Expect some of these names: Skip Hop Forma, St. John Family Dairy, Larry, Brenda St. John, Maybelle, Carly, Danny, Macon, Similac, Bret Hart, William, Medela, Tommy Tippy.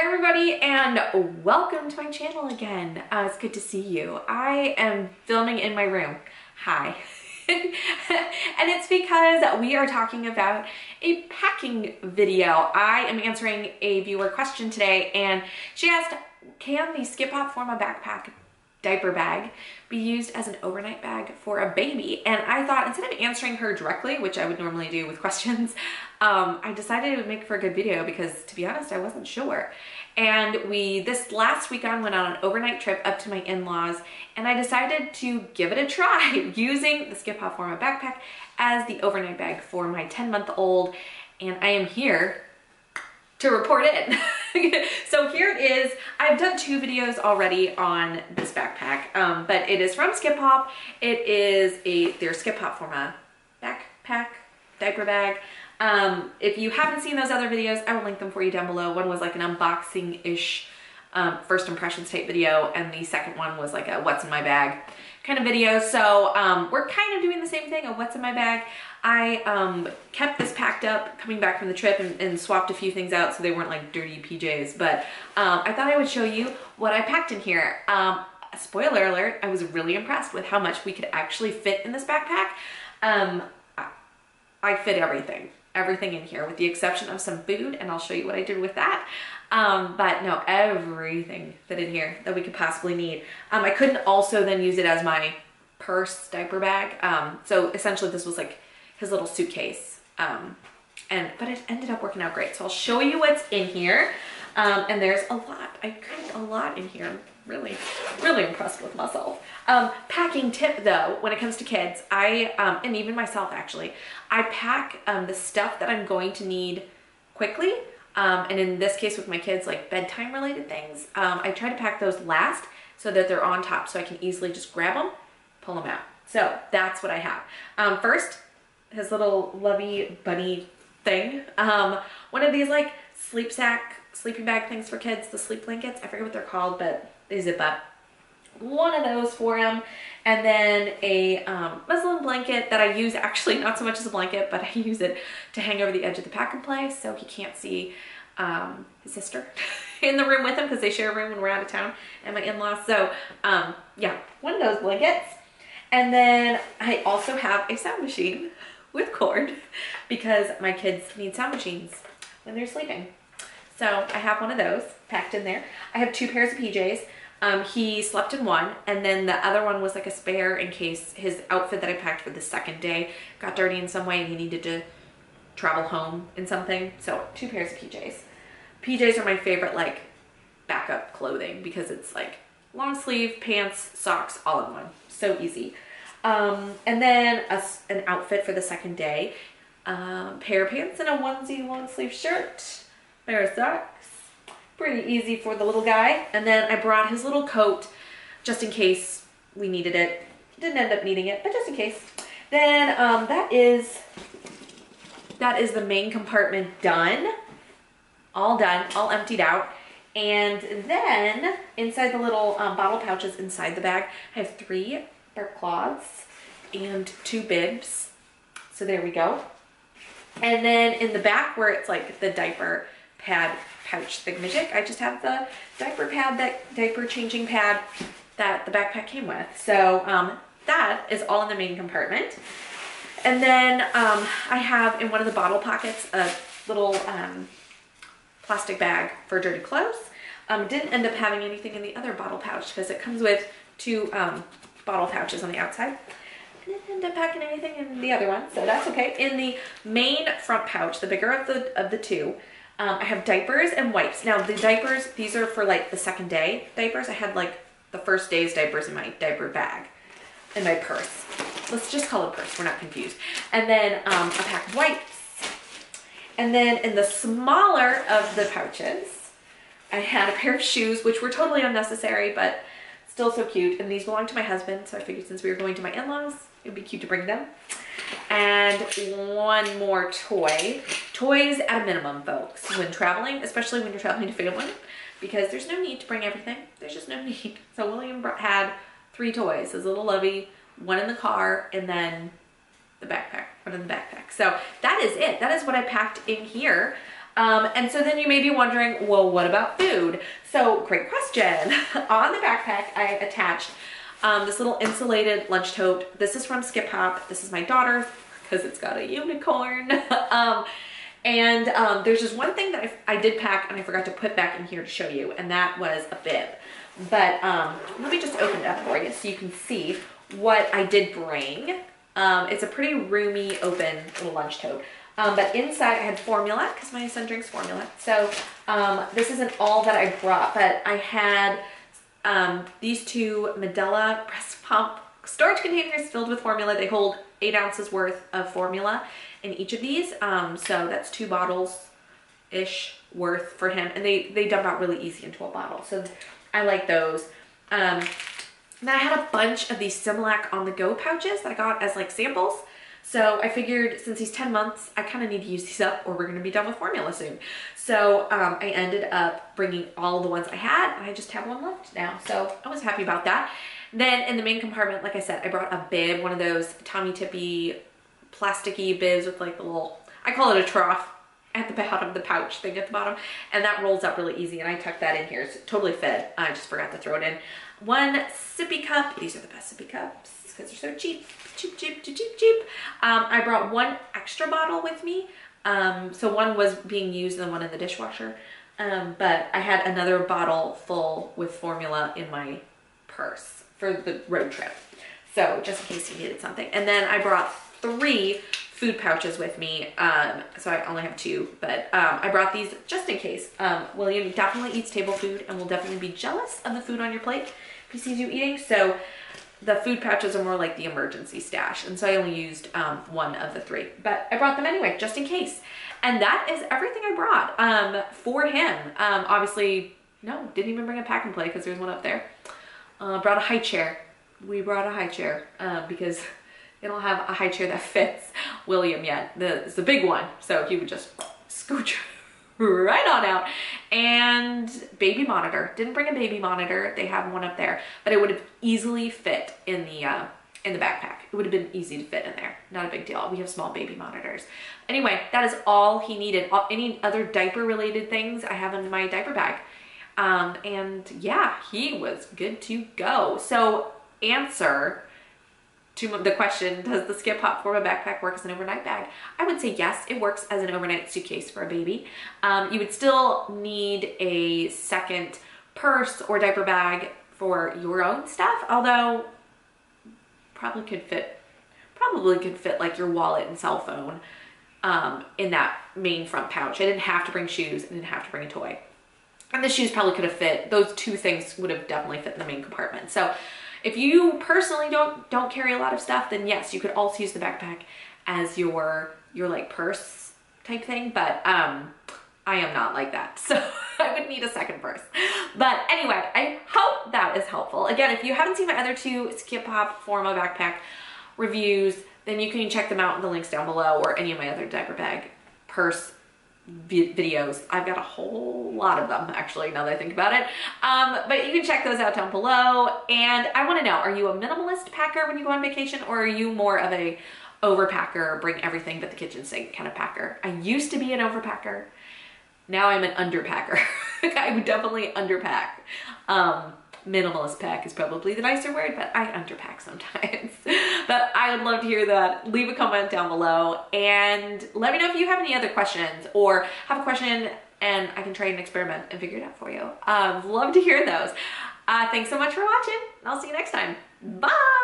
Hi everybody and welcome to my channel again. It's good to see you. I am filming in my room. Hi. And it's because we are talking about a packing video. I am answering a viewer question today and she asked, can the Skip Hop Forma backpack diaper bag be used as an overnight bag for a baby? And I thought, instead of answering her directly, which I would normally do with questions, I decided it would make for a good video because, to be honest, I wasn't sure. And we, this last weekend, went on an overnight trip up to my in-laws and I decided to give it a try using the Skip Hop Forma backpack as the overnight bag for my 10-month-old, and I am here to report in. So here it is. I've done two videos already on this backpack, but it is from Skip Hop. It is their Skip Hop Forma backpack, diaper bag. If you haven't seen those other videos, I will link them for you down below. One was like an unboxing-ish first impressions type video, and the second one was like a what's in my bag kind of video. So we're kind of doing the same thing, a what's in my bag. I kept this packed up coming back from the trip and swapped a few things out so they weren't like dirty PJs, but I thought I would show you what I packed in here. Spoiler alert, I was really impressed with how much we could actually fit in this backpack. I fit everything in here with the exception of some food, and I'll show you what I did with that. But no, everything fit in here that we could possibly need. I couldn't also then use it as my purse diaper bag. So essentially this was like his little suitcase, but it ended up working out great. So I'll show you what's in here. And there's a lot. I crammed a lot in here. I'm really impressed with myself. Packing tip though, when it comes to kids, and even myself actually, I pack the stuff that I'm going to need quickly. And in this case with my kids, like bedtime related things, I try to pack those last so that they're on top so I can easily just grab them, pull them out. So that's what I have. First, his little lovey bunny thing. One of these like sleep sack, sleeping bag things for kids, the sleep blankets. I forget what they're called, but they zip up. One of those for him. And then a muslin blanket that I use actually not so much as a blanket, but I use it to hang over the edge of the pack and play so he can't see his sister in the room with him because they share a room when we're out of town and my in-laws. So yeah, one of those blankets. And then I also have a sound machine with cord because my kids need sound machines when they're sleeping. So I have one of those packed in there. I have two pairs of PJs. He slept in one, and then the other one was like a spare in case his outfit that I packed for the second day got dirty in some way and he needed to travel home in something. So two pairs of PJs. PJs are my favorite like backup clothing because it's like long sleeve, pants, socks, all in one. So easy. And then an outfit for the second day. Pair of pants and a onesie long sleeve shirt. Pair of socks. Pretty easy for the little guy. And then I brought his little coat just in case we needed it. Didn't end up needing it, but just in case. Then that is the main compartment done. All done, all emptied out. And then inside the little bottle pouches inside the bag, I have three burp cloths and two bibs. So there we go. And then in the back where it's like the diaper pad pouch thingamajig, I just have the diaper pad, that diaper changing pad that the backpack came with. So that is all in the main compartment. And then I have in one of the bottle pockets a little plastic bag for dirty clothes. Didn't end up having anything in the other bottle pouch because it comes with two bottle pouches on the outside. Didn't end up packing anything in the other one, so that's okay. In the main front pouch, the bigger of the two, I have diapers and wipes. Now the diapers, these are for like the second day diapers. I had like the first day's diapers in my diaper bag, in my purse. Let's just call it purse, we're not confused. And then a pack of wipes. And then in the smaller of the pouches, I had a pair of shoes, which were totally unnecessary, but still so cute. And these belong to my husband, so I figured since we were going to my in-laws, it'd be cute to bring them. And one more toy. Toys at a minimum, folks, when traveling, especially when you're traveling to family, because there's no need to bring everything. There's just no need. So William had three toys, his little lovey, one in the car, and then the backpack, one in the backpack. So that is it. That is what I packed in here. And so then you may be wondering, well, what about food? So great question. On the backpack, I attached this little insulated lunch tote. This is from Skip Hop. This is my daughter's because it's got a unicorn. There's just one thing that I did pack and I forgot to put back in here to show you, and that was a bib. But let me just open it up for you so you can see what I did bring. It's a pretty roomy, open little lunch tote. But inside I had Similac because my son drinks Similac. So this isn't all that I brought, but I had these two Medela breast pump storage containers filled with formula. They hold 8 ounces worth of formula in each of these. So that's 2 bottles-ish worth for him. And they dump out really easy into a bottle. So I like those. And then I had a bunch of these Similac on the go pouches that I got as like samples. So I figured since he's 10 months, I kind of need to use these up or we're going to be done with formula soon. So I ended up bringing all the ones I had, and I just have one left now. So I was happy about that. Then in the main compartment, like I said, I brought a bib, one of those Tommy Tippy plasticky bibs with like the little, I call it a trough at the bottom, the pouch thing at the bottom, and that rolls up really easy, and I tucked that in here. It's totally fit. I just forgot to throw it in. One sippy cup. These are the best sippy cups because they're so cheap. Cheap. I brought one extra bottle with me. So one was being used and the one in the dishwasher. But I had another bottle full with formula in my purse for the road trip. So just in case you needed something. And then I brought 3 food pouches with me. So I only have 2, but I brought these just in case. William definitely eats table food and will definitely be jealous of the food on your plate if he sees you eating. So the food pouches are more like the emergency stash, and so I only used one of the 3, but I brought them anyway, just in case. And that is everything I brought for him. Obviously, no, didn't even bring a pack and play because there's one up there. Brought a high chair. We brought a high chair because they don't have a high chair that fits William yet. It's the big one, so he would just scooch right on out. And baby monitor. Didn't bring a baby monitor. They have one up there, but it would have easily fit in the backpack. It would have been easy to fit in there. Not a big deal. We have small baby monitors. Anyway, that is all he needed. Any other diaper related things I have in my diaper bag. And yeah, he was good to go. So answer to the question, does the Skip Hop Forma backpack work as an overnight bag? I would say yes, it works as an overnight suitcase for a baby. You would still need a second purse or diaper bag for your own stuff, although probably could fit like your wallet and cell phone in that main front pouch. I didn't have to bring shoes, I didn't have to bring a toy. And the shoes probably could have fit, those 2 things would have definitely fit in the main compartment. So if you personally don't carry a lot of stuff, then yes, you could also use the backpack as your like purse type thing, but I am not like that, so I would need a second purse. But anyway, I hope that is helpful. Again, if you haven't seen my other 2 Skip Hop Forma backpack reviews, then you can check them out in the links down below, or any of my other diaper bag purse videos. I've got a whole lot of them, actually, now that I think about it. But you can check those out down below. And I want to know, are you a minimalist packer when you go on vacation, or are you more of a overpacker, bring everything but the kitchen sink kind of packer? I used to be an overpacker. Now I'm an underpacker. I would definitely underpack. Minimalist pack is probably the nicer word, but I underpack sometimes. But I would love to hear that. Leave a comment down below and let me know if you have any other questions or have a question, and I can try and experiment and figure it out for you. Love to hear those. Thanks so much for watching. I'll see you next time. Bye.